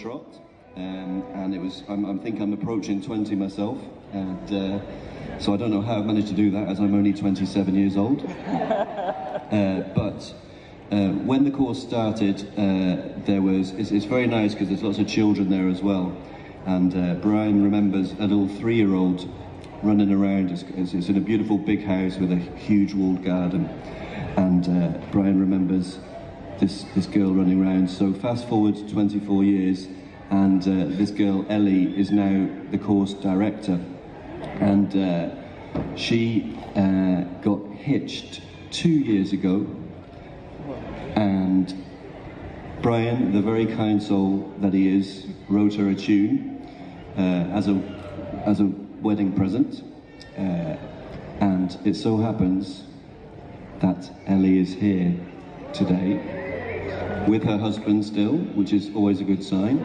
trot, and it was, I think I'm approaching 20 myself, and so I don't know how I've managed to do that as I'm only 27 years old. But when the course started, there was, it's very nice because there's lots of children there as well, and Brian remembers a little 3-year-old running around. It's in a beautiful big house with a huge walled garden, and Brian remembers this girl running around. So fast forward 24 years, and this girl Ellie is now the course director, and she got hitched 2 years ago, and Brian, the very kind soul that he is, wrote her a tune as a wedding present, and it so happens that Ellie is here today with her husband still, which is always a good sign,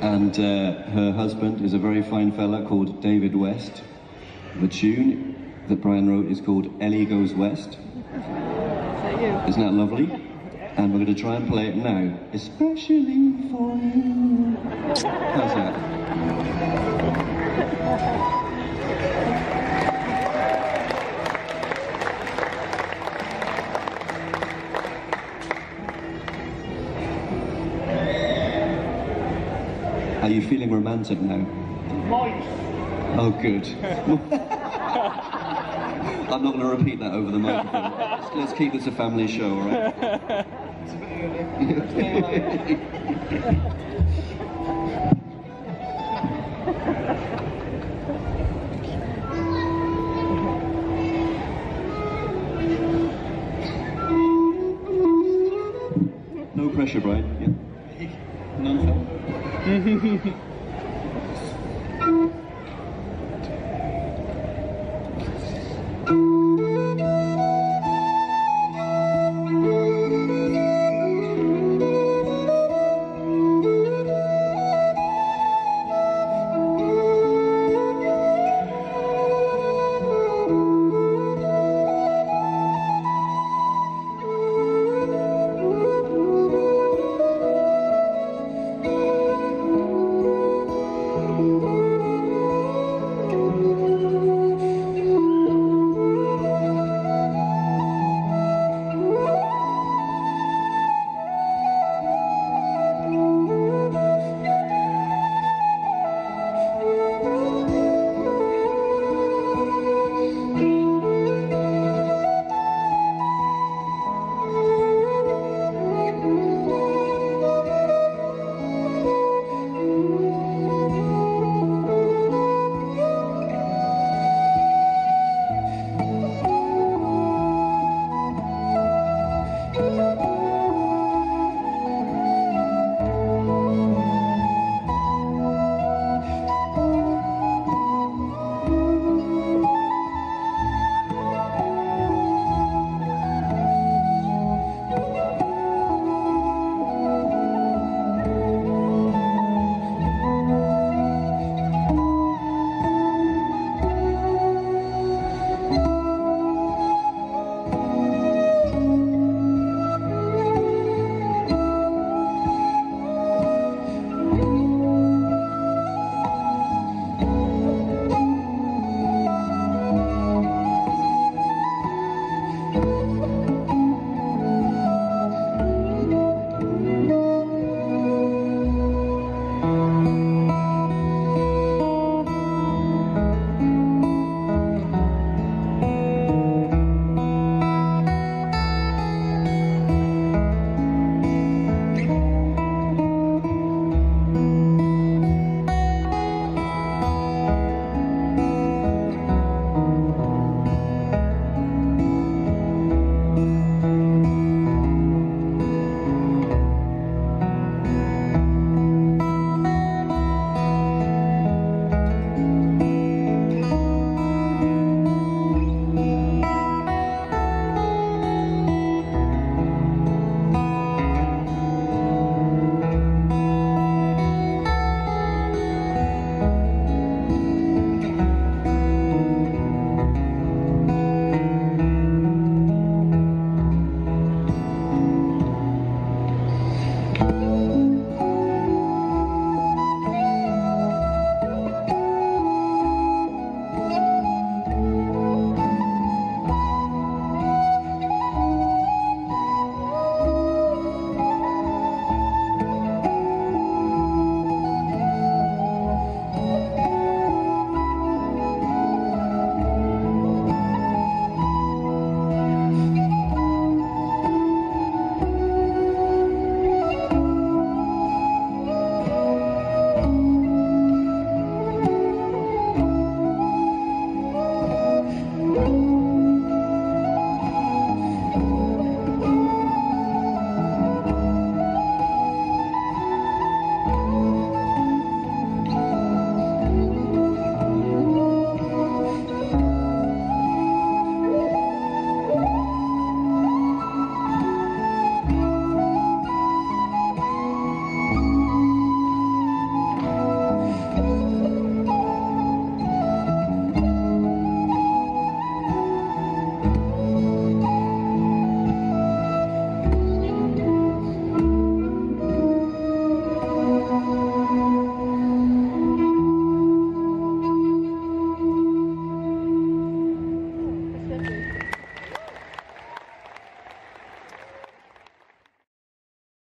and her husband is a very fine fella called David West. The tune that Brian wrote is called Ellie Goes West. Isn't that lovely? And we're going to try and play it now, especially for you. How's that? Are you feeling romantic now? Moist. Oh, good. I'm not going to repeat that over the microphone. Let's keep this a family show, all right? It's a bit early. No pressure, Brian. Yeah. None.